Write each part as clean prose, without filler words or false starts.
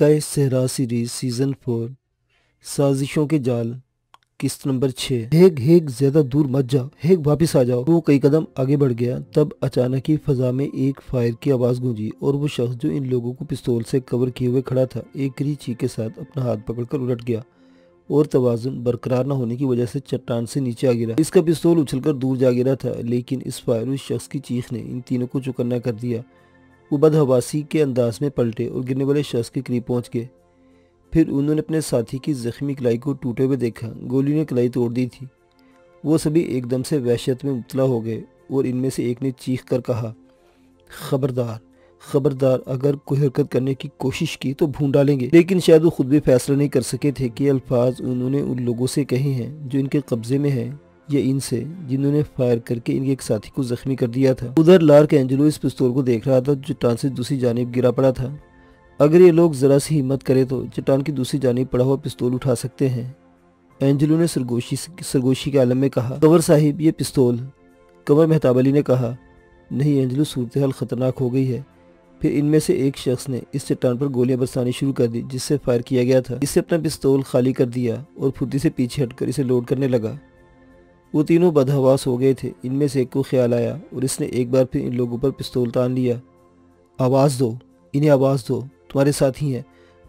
हल्काए सहरा series season 4 साजिशों के जाल किस्त नंबर 6। हेग ज़्यादा दूर मत जाओ, हेग वापस आ जाओ। वो कई कदम आगे बढ़ गया तब अचानक ही फ़ज़ा में एक फायर की आवाज़ गूंजी और वो शख्स जो इन लोगों को पिस्तौल से कवर किए हुए खड़ा था एक करी चीख के साथ अपना हाथ पकड़कर उलट गया और तवाज़ुन बरकरार न होने की वजह से चट्टान से नीचे आ गिरा। इसका पिस्तौल उछलकर दूर जा गिरा था लेकिन इस फायर उस शख्स की चीख ने इन तीनों को चौकन्ना कर दिया। वो बदहवासी के अंदाज में पलटे और गिरने वाले शख्स के करीब पहुंच गए। फिर उन्होंने अपने साथी की ज़ख्मी कलाई को टूटे हुए देखा, गोली ने कलाई तोड़ दी थी। वो सभी एकदम से वहशत में मुब्तला हो गए और इनमें से एक ने चीख कर कहा, ख़बरदार ख़बरदार, अगर कोई हरकत करने की कोशिश की तो भून डालेंगे। लेकिन शायद वो खुद भी फैसला नहीं कर सके थे कि अल्फाज उन्होंने उन लोगों से कहे हैं जो इनके कब्ज़े में हैं या इनसे जिन्होंने फायर करके इनके एक साथी को ज़ख्मी कर दिया था। उधर लार्क एंजेलो इस पिस्तौल को देख रहा था जो चट्टान से दूसरी जानिब गिरा पड़ा था। अगर ये लोग ज़रा सी हिम्मत करें तो चट्टान की दूसरी जानिब पड़ा हुआ पिस्तौल उठा सकते हैं। एंजेलो ने सरगोशी के आलम में कहा, कंवर साहिब ये पिस्तौल। कंवर मेहताब अली ने कहा, नहीं एंजेलो, सूरत हाल ख़तरनाक हो गई है। फिर इनमें से एक शख्स ने इस चट्टान पर गोलियां बरसानी शुरू कर दी जिससे फायर किया गया था। इससे अपना पिस्तौल खाली कर दिया और फुर्ती से पीछे हटकर इसे लोड करने लगा। वो तीनों बदहवास हो गए थे। इनमें से एक को ख्याल आया और इसने एक बार फिर इन लोगों पर पिस्तौल तान लिया। आवाज़ दो, इन्हें आवाज़ दो, तुम्हारे साथी हैं,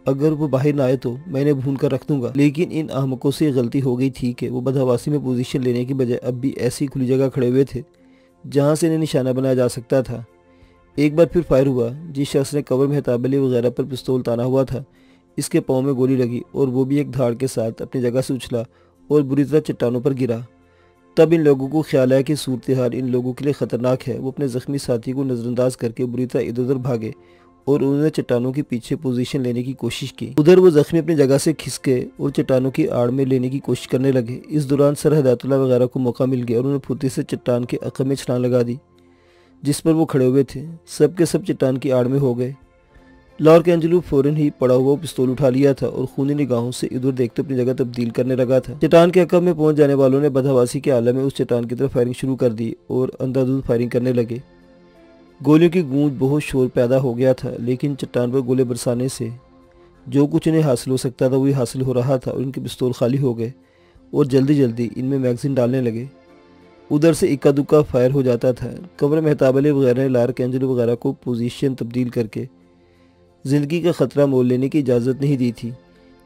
अगर वो बाहर ना आए तो मैं इन्हें भून कर रख दूंगा। लेकिन इन अहमकों से गलती हो गई थी कि वो बदहवासी में पोजीशन लेने की बजाय अब भी ऐसी खुली जगह खड़े हुए थे जहाँ से इन्हें निशाना बनाया जा सकता था। एक बार फिर फायर हुआ। जिस शख्स ने कंवर मेहताब अली वगैरह पर पिस्तौल ताना हुआ था इसके पाँव में गोली लगी और वो भी एक धाड़ के साथ अपनी जगह से उछला और बुरी तरह चट्टानों पर गिरा। तब इन लोगों को ख्याल आया कि सूरत हाल इन लोगों के लिए ख़तरनाक है। वो अपने ज़ख्मी साथी को नज़रअंदाज करके बुरी तरह इधर उधर भागे और उन्होंने चट्टानों के पीछे पोजीशन लेने की कोशिश की। उधर वो ज़ख्मी अपनी जगह से खिसके और चट्टानों की आड़ में लेने की कोशिश करने लगे। इस दौरान सरहदतुल्ला वगैरह को मौका मिल गया और उन्होंने फुर्ती से चट्टान के अकम में छलांग लगा दी जिस पर वो खड़े हुए थे। सब के सब चट्टान की आड़ में हो गए। लार्क एंजेलो फ़ौरन ही पड़ा हुआ पिस्तौल उठा लिया था और खूनी निगाहों से इधर देखते अपनी जगह तब्दील करने लगा था। चट्टान के अकब में पहुंच जाने वालों ने बदहवासी के आलम में उस चट्टान की तरफ फायरिंग शुरू कर दी और अंधाधुंध फायरिंग करने लगे। गोलियों की गूंज बहुत शोर पैदा हो गया था लेकिन चट्टान पर गोले बरसाने से जो कुछ इन्हें हासिल हो सकता था वही हासिल हो रहा था और इनके पिस्तौल खाली हो गए और जल्दी जल्दी इनमें मैगज़ीन डालने लगे। उधर से इक्का दुक्का फायर हो जाता था। कंवर मेहताब अली वगैरह ने लार्क एंजेलो वगैरह को पोजीशन तब्दील करके ज़िंदगी का ख़तरा मोल लेने की इजाज़त नहीं दी थी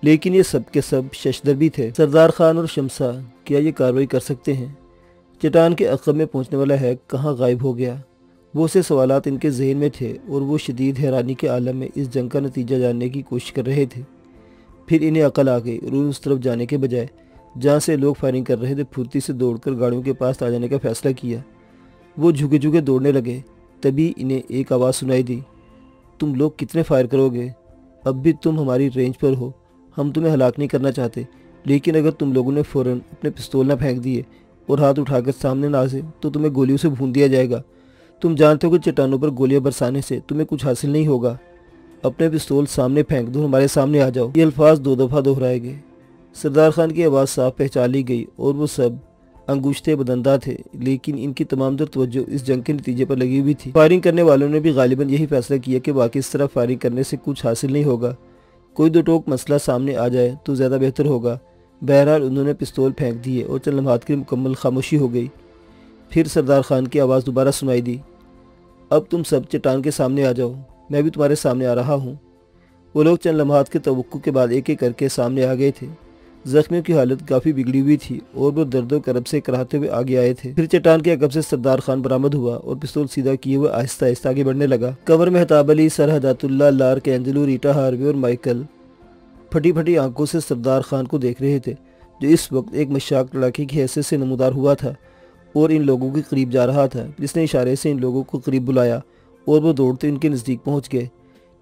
लेकिन ये सब के सब शशदर भी थे। सरदार खान और शमसा क्या ये कार्रवाई कर सकते हैं? चट्टान के अकब में पहुँचने वाला है कहाँ गायब हो गया? बहुत से सवालात इनके जहन में थे और वो शदीद हैरानी के आलम में इस जंग का नतीजा जानने की कोशिश कर रहे थे। फिर इन्हें अकल आ गई और उस तरफ जाने के बजाय जहाँ से लोग फायरिंग कर रहे थे फुर्ती से दौड़कर गाड़ियों के पास आ जाने का फ़ैसला किया। वो झुके झुके दौड़ने लगे। तभी इन्हें एक आवाज़ सुनाई दी, तुम लोग कितने फायर करोगे? अब भी तुम हमारी रेंज पर हो, हम तुम्हें हलाक नहीं करना चाहते, लेकिन अगर तुम लोगों ने फ़ौरन अपने पिस्तौल ना फेंक दिए और हाथ उठाकर सामने ना आए तो तुम्हें गोलियों से भून दिया जाएगा। तुम जानते हो कि चट्टानों पर गोलियां बरसाने से तुम्हें कुछ हासिल नहीं होगा। अपने पिस्तौल सामने फेंक दो, हमारे सामने आ जाओ। ये अल्फाज 2 दफ़ा दोहराए गए। सरदार खान की आवाज़ साफ पहचान ली गई और वो सब अंगूठे बदंदा थे लेकिन इनकी तमाम तवज्जो इस जंग के नतीजे पर लगी हुई थी। फायरिंग करने वालों ने भी गालिबन यही फैसला किया कि वाकई इस तरह फायरिंग करने से कुछ हासिल नहीं होगा, कोई दो टोक मसला सामने आ जाए तो ज़्यादा बेहतर होगा। बहरहाल उन्होंने पिस्तौल फेंक दिए और चंद लम्हात की मुकम्मल खामोशी हो गई। फिर सरदार खान की आवाज़ दोबारा सुनाई दी, अब तुम सब चट्टान के सामने आ जाओ, मैं भी तुम्हारे सामने आ रहा हूँ। वो लोग चंद लम्हात के तवक्को के बाद एक एक करके सामने आ गए थे। ज़ख्मियों की हालत काफ़ी बिगड़ी हुई थी और वो दर्द करब से कराहते हुए आगे आए थे। फिर चट्टान के अकब से सरदार खान बरामद हुआ और पिस्तौल सीधा किए हुए आहिस्ता आहिस्ता आगे बढ़ने लगा। Kanwar Mehtab Ali, Sarhadatullah, Lark Angelo, Rita Harvey और माइकल फटी फटी आंखों से सरदार खान को देख रहे थे जो इस वक्त एक मशाक लड़ाके की हैसियत से नमूदार हुआ था और इन लोगों के करीब जा रहा था। इसने इशारे से इन लोगों को करीब बुलाया और वो दौड़ते इनके नज़दीक पहुँच गए।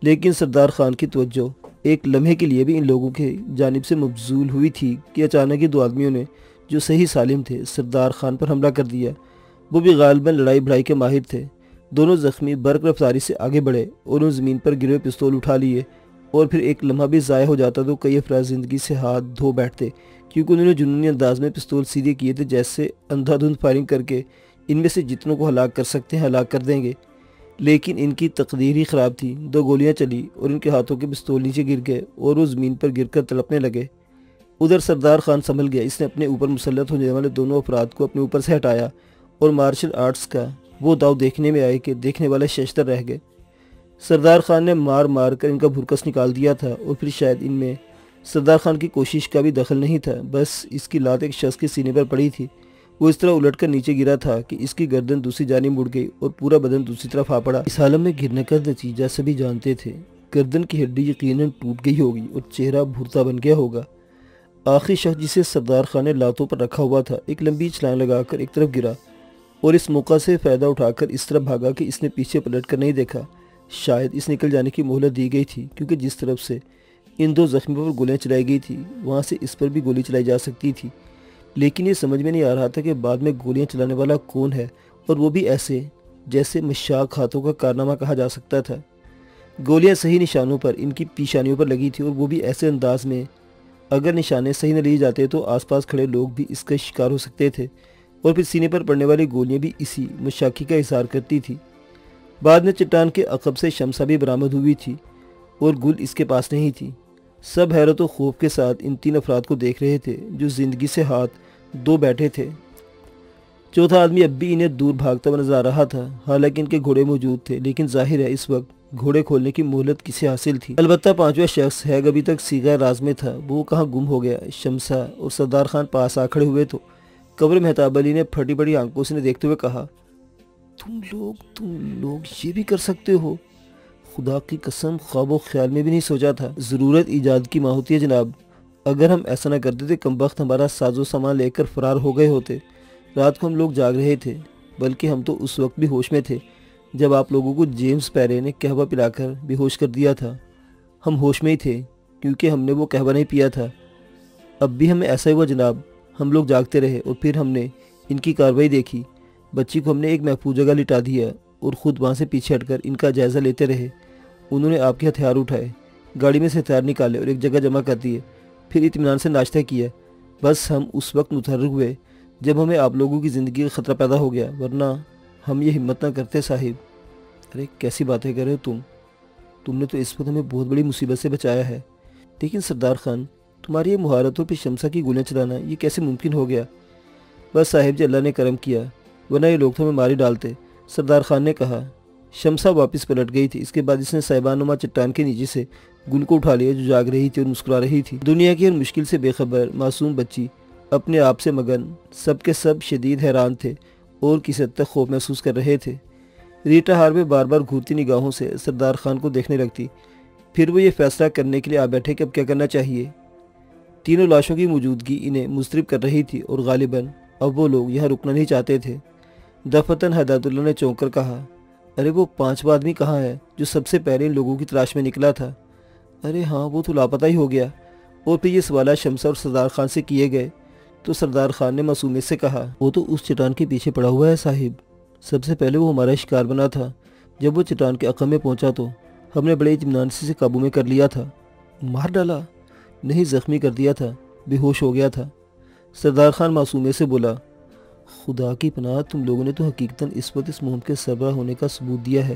लेकिन सरदार खान की तवज्जो एक लम्हे के लिए भी इन लोगों के जानिब से मबजूल हुई थी कि अचानक ही 2 आदमियों ने जो सही सालिम थे सरदार खान पर हमला कर दिया। वो भी गालिबन लड़ाई भड़ाई के माहिर थे। दोनों ज़ख्मी बर्क रफ्तारी से आगे बढ़े और उन्होंने ज़मीन पर गिरे पिस्तौल उठा लिए और फिर एक लम्हा भी ज़ाया हो जाता तो कई अफराद ज़िंदगी से हाथ धो बैठते क्योंकि उन्होंने जुनूनी अंदाज में पिस्तौल सीधे किए थे जैसे अंधाधुंध फायरिंग करके इनमें से जितनों को हलाक कर सकते हैं हलाक कर देंगे। लेकिन इनकी तकदीर ही ख़राब थी। दो गोलियां चली और इनके हाथों के पिस्तौल नीचे गिर गए और वो ज़मीन पर गिरकर तड़पने लगे। उधर सरदार खान संभल गया। इसने अपने ऊपर मुसल्लत होने वाले दोनों अफराद को अपने ऊपर से हटाया और मार्शल आर्ट्स का वो दाव देखने में आए कि देखने वाले शशतर रह गए। सरदार खान ने मार मार कर इनका भुरकस निकाल दिया था और फिर शायद इनमें सरदार खान की कोशिश का भी दखल नहीं था। बस इसकी लात एक शख्स के सीने पर पड़ी थी। वो इस तरह उलटकर नीचे गिरा था कि इसकी गर्दन दूसरी जानिब मुड़ गई और पूरा बदन दूसरी तरफ आ पड़ा। इस हालत में गिरने का नतीजा सभी जानते थे। गर्दन की हड्डी यकीनन टूट गई होगी और चेहरा भूरता बन गया होगा। आखिरी शख्स जिसे सरदार खान ने लातों पर रखा हुआ था एक लंबी छलांग लगाकर एक तरफ गिरा और इस मौका से फ़ायदा उठाकर इस तरफ भागा कि इसने पीछे पलट कर नहीं देखा। शायद इस निकल जाने की मोहलत दी गई थी, क्योंकि जिस तरफ से इन दो जख्मियों पर गोलियाँ चलाई गई थी वहाँ से इस पर भी गोली चलाई जा सकती थी। लेकिन ये समझ में नहीं आ रहा था कि बाद में गोलियां चलाने वाला कौन है, और वो भी ऐसे जैसे मशाक हाथों का कारनामा कहा जा सकता था। गोलियां सही निशानों पर, इनकी पेशानियों पर लगी थी, और वो भी ऐसे अंदाज में अगर निशाने सही न लिए जाते तो आसपास खड़े लोग भी इसका शिकार हो सकते थे। और फिर सीने पर पड़ने वाली गोलियां भी इसी मशाकी का इजहार करती थी। बाद में चट्टान के अकब से शमसा भी बरामद हुई थी और गुल इसके पास नहीं थी। सब हैरत और खौफ के साथ इन तीन अफराद को देख रहे थे जो ज़िंदगी से हाथ दो बैठे थे। चौथा आदमी अब भी इन्हें दूर भागता हुआ नजर आ रहा था। हालांकि इनके घोड़े मौजूद थे, लेकिन जाहिर है इस वक्त घोड़े खोलने की मोहलत किसे हासिल थी। अलबत्ता पांचवा शख्स है अभी तक सीगा राज में था, वो कहाँ गुम हो गया। शमसा और सरदार खान पास आ खड़े हुए तो कंवर मेहताब अली ने फटी बड़ी आंखों से देखते हुए कहा, तुम लोग ये भी कर सकते हो? खुदा की कसम ख्वाबो ख्याल में भी नहीं सोचा था। ज़रूरत ईजाद की माँ होती है जनाब। अगर हम ऐसा ना करते तो कमबख्त हमारा साजो सामान लेकर फरार हो गए होते। रात को हम लोग जाग रहे थे, बल्कि हम तो उस वक्त भी होश में थे जब आप लोगों को जेम्स पैरे ने कहवा पिलाकर बेहोश कर दिया था। हम होश में ही थे क्योंकि हमने वो कहवा नहीं पिया था। अब भी हमें ऐसा ही हुआ जनाब। हम लोग जागते रहे और फिर हमने इनकी कार्रवाई देखी। बच्ची को हमने एक महफूज जगह लिटा दिया और ख़ुद वहाँ से पीछे हटकर इनका जायज़ा लेते रहे। उन्होंने आपके हथियार उठाए, गाड़ी में से हथियार निकाले और एक जगह जमा कर दिए। फिर इत्मीनान से नाश्ता किया। बस हम उस वक्त मुतहर्रिक हुए जब हमें आप लोगों की ज़िंदगी का ख़तरा पैदा हो गया, वरना हम ये हिम्मत ना करते साहिब। अरे कैसी बातें कर रहे हो तुमने तो इस वक्त हमें बहुत बड़ी मुसीबत से बचाया है। लेकिन सरदार खान, तुम्हारी ये महारतों पर शमसा की गोलियाँ चलाना ये कैसे मुमकिन हो गया? बस साहिब जी, अल्लाह ने करम किया, वरना ये लोग तो हमें मार ही डालते। सरदार खान ने कहा। शमसा वापस पलट गई थी। इसके बाद इसने साहिबानुमा चट्टान के नीचे से गुल को उठा लिया जो जाग रही थी और मुस्कुरा रही थी। दुनिया की हर मुश्किल से बेखबर मासूम बच्ची अपने आप से मगन। सब के सब शदीद हैरान थे और किसी हद तक खौफ महसूस कर रहे थे। रीटा हार्वे बार बार घूरती निगाहों से सरदार खान को देखने लगती। फिर वो ये फैसला करने के लिए आ बैठे कि अब क्या करना चाहिए। तीनों लाशों की मौजूदगी इन्हें मुस्तरब कर रही थी और गालिबन अब वो लोग यहाँ रुकना नहीं चाहते थे। दफतन हदायतुल्लाह ने चौंक कर कहा, अरे वो पांचवा आदमी कहाँ है जो सबसे पहले इन लोगों की तलाश में निकला था? अरे हाँ, वो तो लापता ही हो गया। और फिर ये सवाल शमसा और सरदार खान से किए गए तो सरदार खान ने मासूमियत से कहा, वो तो उस चट्टान के पीछे पड़ा हुआ है साहिब। सबसे पहले वो हमारा शिकार बना था। जब वो चट्टान के अकम में पहुँचा तो हमने बड़े इत्मीनान से काबू में कर लिया था। मार डाला? नहीं, ज़ख्मी कर दिया था, बेहोश हो गया था। सरदार खान मासूमियत से बोला, खुदा की पनाह, तुम लोगों ने तो हकीकतन इस वक्त इस मुहिम के सरबराह होने का सबूत दिया है।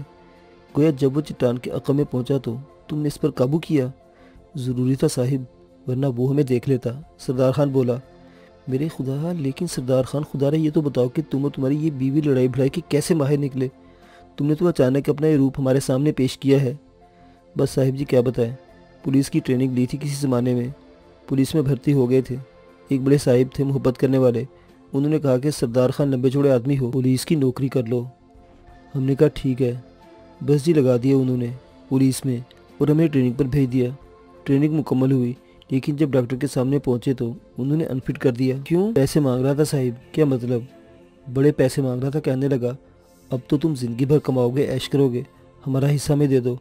गोया जब वो चट्टान के अकम में पहुंचा तो तुमने इस पर काबू किया। ज़रूरी था साहिब, वरना वो हमें देख लेता। सरदार खान बोला, मेरे खुदा, लेकिन सरदार खान खुदा रहे, ये तो बताओ कि तुम और तुम्हारी ये बीवी लड़ाई भड़ाई के कैसे माहिर निकले? तुमने तो अचानक अपना ये रूप हमारे सामने पेश किया है। बस साहिब जी, क्या बताएं, पुलिस की ट्रेनिंग ली थी किसी ज़माने में। पुलिस में भर्ती हो गए थे। एक बड़े साहिब थे, मोहब्बत करने वाले। उन्होंने कहा कि सरदार खान लंबे चौड़े आदमी हो, पुलिस की नौकरी कर लो। हमने कहा ठीक है। बस जी लगा दिया उन्होंने पुलिस में और हमें ट्रेनिंग पर भेज दिया। ट्रेनिंग मुकम्मल हुई, लेकिन जब डॉक्टर के सामने पहुंचे तो उन्होंने अनफिट कर दिया। क्यों? पैसे मांग रहा था साहिब। क्या मतलब? बड़े पैसे मांग रहा था। कहने लगा, अब तो तुम ज़िंदगी भर कमाओगे, ऐश करोगे, हमारा हिस्सा में दे दो।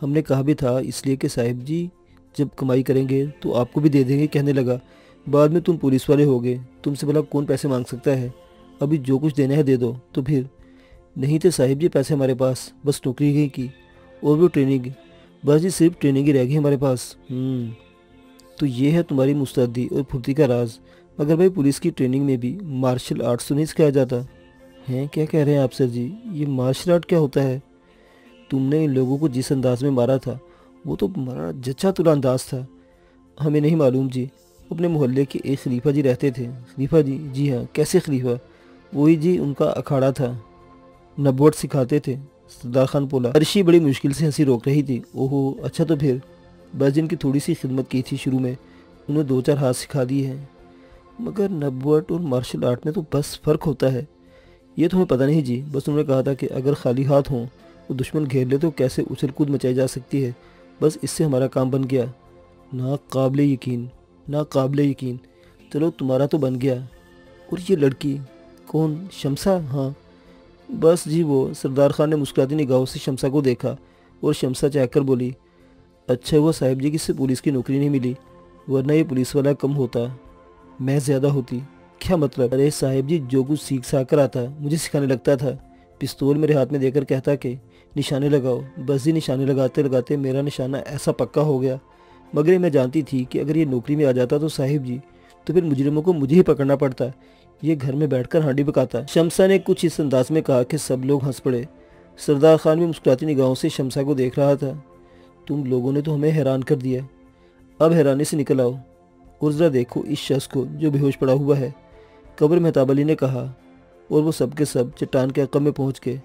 हमने कहा भी था इसलिए कि साहिब जी जब कमाई करेंगे तो आपको भी दे देंगे। कहने लगा, बाद में तुम पुलिस वाले हो गए, तुमसे भला कौन पैसे मांग सकता है? अभी जो कुछ देना है दे दो। तो फिर नहीं थे साहिब जी पैसे हमारे पास, बस नौकरी ही की और वो ट्रेनिंग। बस जी सिर्फ ट्रेनिंग ही रह गई हमारे पास। तो ये है तुम्हारी मुस्तैदी और फुर्ती का राज। मगर भाई, पुलिस की ट्रेनिंग में भी मार्शल आर्ट्स तो नहीं सिखाया जाता है? क्या कह रहे हैं आप सर जी, ये मार्शल आर्ट क्या होता है? तुमने इन लोगों को जिस अंदाज में मारा था वो तो मारा जच्चा-तुला अंदाज था। हमें नहीं मालूम जी, अपने मोहल्ले के एक खलीफा जी रहते थे। खलीफा जी? जी हाँ। कैसे खलीफा? वही जी, उनका अखाड़ा था, नबूवत सिखाते थे। सरदार खान बोला। अर्शी बड़ी मुश्किल से हंसी रोक रही थी। ओहो, अच्छा तो फिर बस जिनकी थोड़ी सी खिदमत की थी शुरू में, उन्हें दो चार हाथ सिखा दिए हैं। मगर नबूवत और मार्शल आर्ट में तो बस फ़र्क होता है। ये तो हमें पता नहीं जी, बस उन्होंने कहा था कि अगर खाली हाथ हों तो दुश्मन घेर ले तो कैसे उछल कूद मचाई जा सकती है। बस इससे हमारा काम बन गया। नाकाबिले यकीन, नाकाबिले यकीन। चलो तुम्हारा तो बन गया। और ये लड़की कौन? शमसा? हाँ बस जी वो। सरदार खान ने मुस्कुराती निगाहों से शमसा को देखा और शमसा चाहकर बोली, अच्छा हुआ साहिब जी कि इससे पुलिस की नौकरी नहीं मिली, वरना ये पुलिस वाला कम होता, मैं ज़्यादा होती। क्या मतलब? अरे साहिब जी जो कुछ सीख साख कर आता मुझे सिखाने लगता था। पिस्तौल मेरे हाथ में देकर कहता कि निशाने लगाओ। बस जी निशाने लगाते लगाते मेरा निशाना ऐसा पक्का हो गया। मगर मैं जानती थी कि अगर ये नौकरी में आ जाता तो साहिब जी तो फिर मुजरिमों को मुझे ही पकड़ना पड़ता, ये घर में बैठकर हांडी पकाता। शमसा ने कुछ इस अंदाज में कहा कि सब लोग हंस पड़े। सरदार खान भी मुस्कुराती निगाहों से शमसा को देख रहा था। तुम लोगों ने तो हमें हैरान कर दिया, अब हैरानी से निकल आओ और ज़रा देखो इस शख्स को जो बेहोश पड़ा हुआ है। कंवर मेहताब अली ने कहा, और वो सब के सब चट्टान के अकब में पहुंच के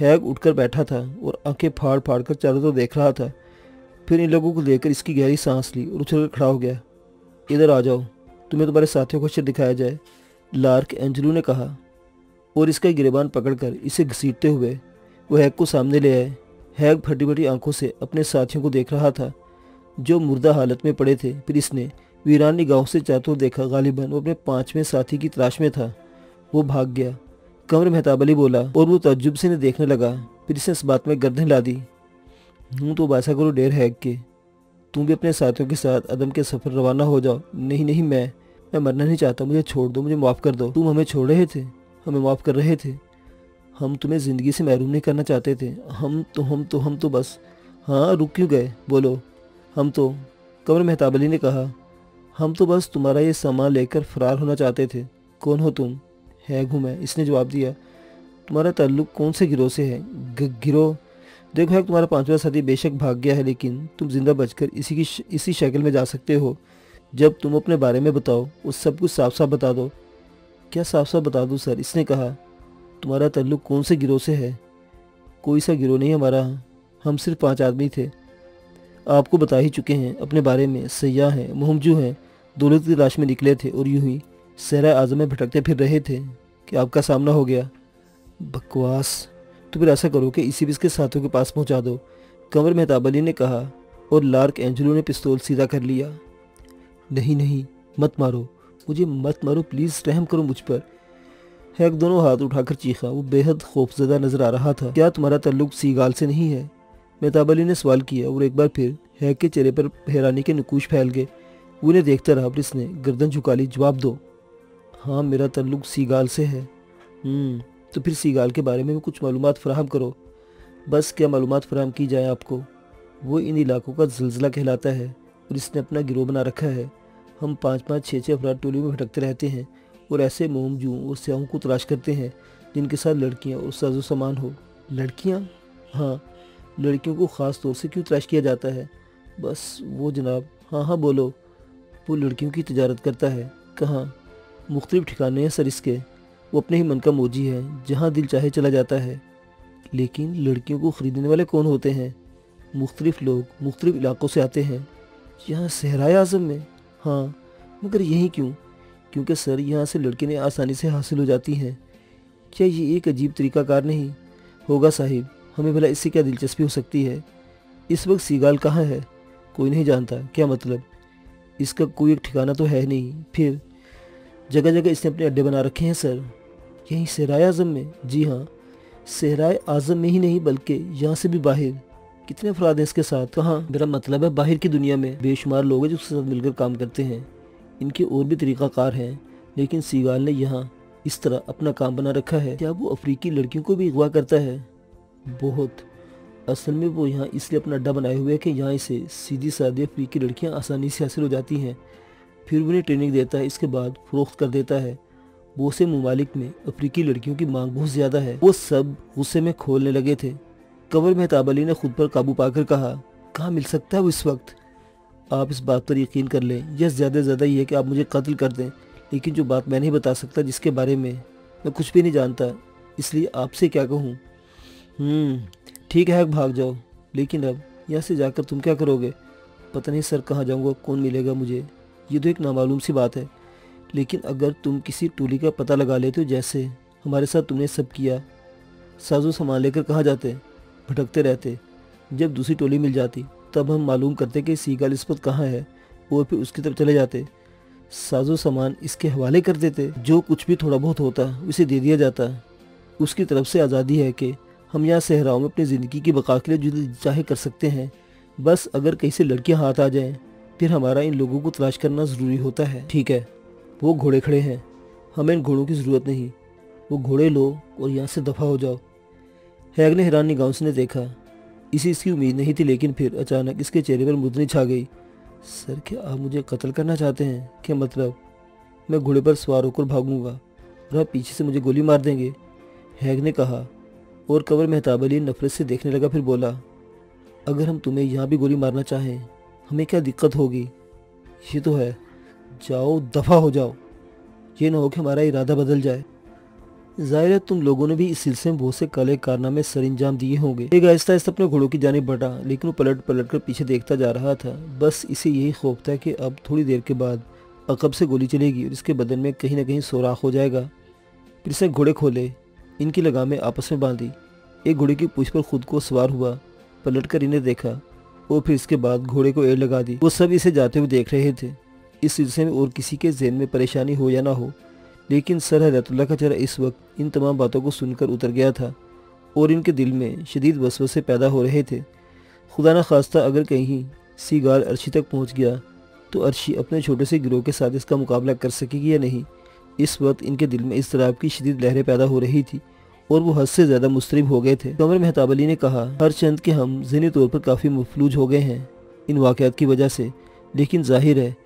हैग उठकर बैठा था और आंखें फाड़ फाड़ कर चारों तरफ देख रहा था। फिर इन लोगों को देखकर इसकी गहरी सांस ली और उछल कर खड़ा हो गया। इधर आ जाओ, तुम्हें तुम्हारे साथियों को शर दिखाया जाए, लार्क एंजलू ने कहा। और इसका गिरेबान पकड़कर इसे घसीटते हुए वो हैग को सामने ले आए। हैग फटी फटी आंखों से अपने साथियों को देख रहा था जो मुर्दा हालत में पड़े थे। फिर इसने वीरानी गांव से चारों देखा, गालिबन वो अपने पांचवें साथी की तलाश में था। वो भाग गया, कंवर मेहताब अली बोला, और वो तजुब से इन्हें देखने लगा। फिर इसने इस बात में गर्दन हिला दी। हूँ तो बासा करो डेर हैग के, तुम भी अपने साथियों के साथ अदम के सफ़र रवाना हो जाओ। नहीं नहीं, मैं मरना नहीं चाहता, मुझे छोड़ दो, मुझे माफ़ कर दो। तुम हमें छोड़ रहे थे, हमें माफ़ कर रहे थे, हम तुम्हें ज़िंदगी से महरूम नहीं करना चाहते थे। हम तो बस, हाँ रुक क्यों गए, बोलो। हम तो, कंवर मेहताब अली ने कहा, हम तो बस तुम्हारा ये सामान लेकर फरार होना चाहते थे। कौन हो तुम? हैग हूँ मैं, इसने जवाब दिया। तुम्हारा ताल्लुक कौन से गिरोह से है? गिरोह? देखो हैग, तुम्हारा पांचवा साथी बेशक भाग गया है, लेकिन तुम जिंदा बचकर इसी शक्ल में जा सकते हो। जब तुम अपने बारे में बताओ और सब कुछ साफ साफ बता दो। क्या साफ साफ बता दूँ सर? इसने कहा। तुम्हारा ताल्लुक कौन से गिरोह से है? कोई सा गिरोह नहीं हमारा, हम सिर्फ 5 आदमी थे। आपको बता ही चुके हैं अपने बारे में, सयाह हैं, मुहमजू हैं, दौलत की तलाश में निकले थे और यूं ही सहरा आज़म में भटकते फिर रहे थे कि आपका सामना हो गया। बकवास। तो फिर ऐसा करो कि इसी भी इसके साथियों के पास पहुंचा दो, कंवर मेहताब अली ने कहा। और लार्क एंजलो ने पिस्तौल सीधा कर लिया। नहीं नहीं, मत मारो मुझे, मत मारो प्लीज़, रहम करो मुझ पर, हैक दोनों हाथ उठाकर चीखा। वो बेहद खौफजदा नज़र आ रहा था। क्या तुम्हारा ताल्लुक सीगाल से नहीं है? मेहताब अली ने सवाल किया। और एक बार फिर हैक के चेहरे पर हैरानी के नकूश फैल गए। उन्हें देखता रहा। फिर इसने गर्दन झुका ली। जवाब दो। हाँ, मेरा ताल्लुक सीगाल से है। तो फिर सीगाल के बारे में कुछ मालूमात फराहम करो। बस क्या मालूमात फराहम की जाए आपको? वो इन इलाकों का ज़िलज़ला कहलाता है और इसने अपना गिरोह बना रखा है। हम 5-5, 6-6 अफराद टोलियों में भटकते रहते हैं और ऐसे मोमजूं और स्याहों को तलाश करते हैं जिनके साथ लड़कियाँ और साजो सामान हो। लड़कियाँ? हाँ, लड़कियों को ख़ास तौर से क्यों तलाश किया जाता है? बस वो जनाब, हाँ हाँ बोलो। वो लड़कियों की तजारत करता है। कहाँ? मुख्तलिफ ठिकाने हैं सर इसके। वो अपने ही मन का मोजी है, जहाँ दिल चाहे चला जाता है। लेकिन लड़कियों को ख़रीदने वाले कौन होते हैं? मुख्तलिफ लोग मुख्तलिफ इलाक़ों से आते हैं। यहाँ सहराए आज़म में? हाँ, मगर यहीं क्यों? क्योंकि सर यहाँ से लड़कियाँ आसानी से हासिल हो जाती हैं। क्या ये एक अजीब तरीक़ाकार नहीं होगा साहिब? हमें भला इससे क्या दिलचस्पी हो सकती है? इस वक्त सीगाल कहाँ है? कोई नहीं जानता। क्या मतलब? इसका कोई एक ठिकाना तो है नहीं। फिर जगह जगह इसने अपने अड्डे बना रखे हैं सर। यहीं सहराए आज़म में? जी हाँ, सहराए आज़म में ही नहीं बल्कि यहाँ से भी बाहर। कितने अफराद हैं इसके साथ? कहाँ? मेरा मतलब है बाहर की दुनिया में बेशुमार लोग हैं जो उसके साथ मिलकर काम करते हैं। इनके और भी तरीक़ाकार हैं, लेकिन सीगाल ने यहाँ इस तरह अपना काम बना रखा है। क्या वो अफ्रीकी लड़कियों को भी अगवा करता है? बहुत। असल में वो यहाँ इसलिए अपना अड्डा बनाए हुए है कि यहाँ इसे सीधी सादी अफ्रीकी लड़कियाँ आसानी से हासिल हो जाती हैं। फिर उन्हें ट्रेनिंग देता है, इसके बाद फरोख्त कर देता है। बहुत से ममालिक में अफ्रीकी लड़कियों की मांग बहुत ज़्यादा है। वो सब गुस्से में खोलने लगे थे। कंवर मेहताब अली ने खुद पर काबू पाकर कहा, कहाँ मिल सकता है वो इस वक्त? आप इस बात पर यकीन कर लें, यह ज़्यादा से ज़्यादा ये है कि आप मुझे कत्ल कर दें, लेकिन जो बात मैं नहीं बता सकता, जिसके बारे में मैं कुछ भी नहीं जानता, इसलिए आपसे क्या कहूँ। ठीक है, भाग जाओ, लेकिन अब यहाँ से जाकर तुम क्या करोगे? पता नहीं सर कहाँ जाऊँगा, कौन मिलेगा मुझे, ये तो एक नामालूम सी बात है। लेकिन अगर तुम किसी टोली का पता लगा लेते हो, जैसे हमारे साथ तुमने सब किया, साजो सामान लेकर कहाँ जाते, भटकते रहते, जब दूसरी टोली मिल जाती तब हम मालूम करते कि सीगल इस पर कहाँ है और फिर उसकी तरफ चले जाते, साजो सामान इसके हवाले कर देते, जो कुछ भी थोड़ा बहुत होता उसे दे दिया जाता। उसकी तरफ से आज़ादी है कि हम यहाँ सहराओं में अपनी ज़िंदगी की बका के लिए जो चाहे कर सकते हैं, बस अगर कहीं से लड़कियाँ हाथ आ जाएँ फिर हमारा इन लोगों को तलाश करना ज़रूरी होता है। ठीक है, वो घोड़े खड़े हैं, हमें इन घोड़ों की ज़रूरत नहीं, वो घोड़े लो और यहाँ से दफ़ा हो जाओ। हैग ने हैरान निगाहों से देखा, इसे इसकी उम्मीद नहीं थी, लेकिन फिर अचानक इसके चेहरे पर मुदनी छा गई। सर क्या आप मुझे कत्ल करना चाहते हैं? क्या मतलब? मैं घोड़े पर सवार होकर भागूंगा और आप पीछे से मुझे गोली मार देंगे, हैग ने कहा, और कंवर मेहताब अली नफरत से देखने लगा, फिर बोला, अगर हम तुम्हें यहाँ भी गोली मारना चाहें हमें क्या दिक्कत होगी? ये तो है, जाओ दफ़ा हो जाओ, ये ना हो कि हमारा इरादा बदल जाए। ज़ाहिर है तुम लोगों ने भी इस सिलसिले में बहुत से काले कारनामे सर अंजाम दिए होंगे। एक आहिस्ता अपने घोड़ों की जानिब बढ़ा, लेकिन वो पलट पलट कर पीछे देखता जा रहा था। बस इसे यही खौफ था कि अब थोड़ी देर के बाद अकब से गोली चलेगी और इसके बदन में कहीं ना कहीं सुराख हो जाएगा। फिर से घोड़े खोले, इनकी लगामें आपस में बांधी, एक घोड़े की पूछ पर खुद को सवार हुआ, पलट कर इन्हें देखा और फिर इसके बाद घोड़े को एड़ लगा दी। वो सब इसे जाते हुए देख रहे थे। इस सिलसिले में और किसी के जहन में परेशानी हो या ना हो, लेकिन सरहदतुल्लाह का चेहरा इस वक्त इन तमाम बातों को सुनकर उतर गया था और इनके दिल में शदीद वसवसे पैदा हो रहे थे। खुदा न खास्ता अगर कहीं सीगार अर्शी तक पहुंच गया तो अर्शी अपने छोटे से गिरोह के साथ इसका मुकाबला कर सकेगी या नहीं। इस वक्त इनके दिल में इस तरह की शदीद लहरें पैदा हो रही थी और वो हद से ज़्यादा मुस्तरब हो गए थे। कंवर मेहताब अली ने कहा, हर चंद के हम ज़हनी तौर पर काफ़ी मफलूज हो गए हैं इन वाक़यात की वजह से, लेकिन जाहिर है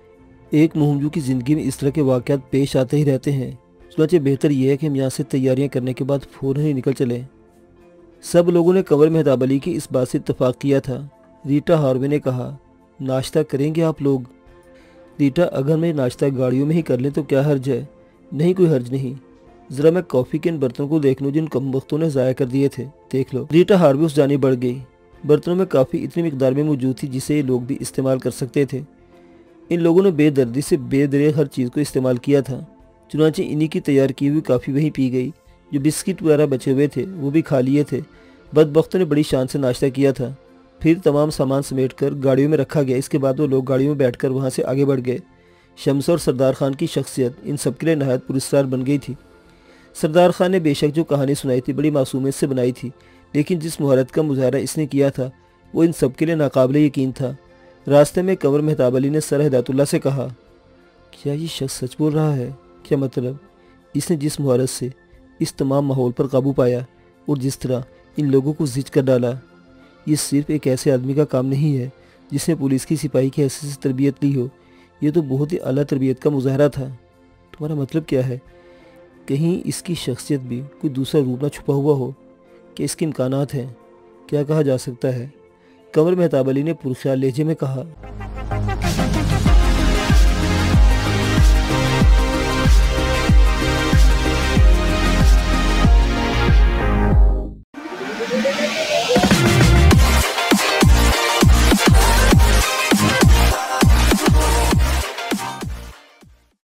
एक मुहमजू की ज़िंदगी में इस तरह के वाक़यात पेश आते ही रहते हैं। सोचे बेहतर यह है कि हम यहाँ से तैयारियाँ करने के बाद फ़ौरन ही निकल चलें। सब लोगों ने कंवर मेहताब अली की इस बात से इत्तफ़ाक़ किया था। रीटा हार्वे ने कहा, नाश्ता करेंगे आप लोग? रीटा, अगर मैं नाश्ता गाड़ियों में ही कर लें तो क्या हर्ज है? नहीं, कोई हर्ज नहीं, ज़रा मैं कॉफ़ी के इन बर्तनों को देख लूँ जिन कमबख्तों ने ज़ाया कर दिए थे। देख लो। रीटा हार्वे उस जानी बढ़ गई। बर्तनों में काफ़ी इतनी मकदार में मौजूद थी जिसे ये लोग भी इस्तेमाल कर सकते थे। इन लोगों ने बेदर्दी से बेदरे हर चीज़ को इस्तेमाल किया था। चुनांचे इन्हीं की तैयार की हुई काफ़ी वहीं पी गई, जो बिस्किट वगैरह बचे हुए थे वो भी खा लिए थे। बदबख्तों ने बड़ी शान से नाश्ता किया था। फिर तमाम सामान समेटकर गाड़ियों में रखा गया। इसके बाद वो लोग गाड़ियों में बैठकर वहाँ से आगे बढ़ गए। शम्स और सरदार खान की शख्सियत इन सब के लिए नहायत पुरस्कार बन गई थी। सरदार खान ने बेशक जो कहानी सुनाई थी बड़ी मासूमियत से बनाई थी, लेकिन जिस महारत का मुजाहरा इसने किया था वो इन सब के लिए नाकाबिले यकीन था। रास्ते में कंवर मेहताब अली ने सरहदतुल्लाह से कहा, क्या ये शख्स सच बोल रहा है? क्या मतलब? इसने जिस मुहारत से इस तमाम माहौल पर काबू पाया और जिस तरह इन लोगों को जिच कर डाला, ये सिर्फ एक ऐसे आदमी का काम नहीं है जिसने पुलिस की सिपाही की हैसियत से तरबियत ली हो, यह तो बहुत ही आला तरबियत का मुजाहरा था। तुम्हारा मतलब क्या है? कहीं इसकी शख्सियत भी कोई दूसरा रूप ना छुपा हुआ हो? क्या इसके इम्कानात हैं? क्या कहा जा सकता है? कंवर मेहताब अली ने पुरख्याल लहजे में कहा।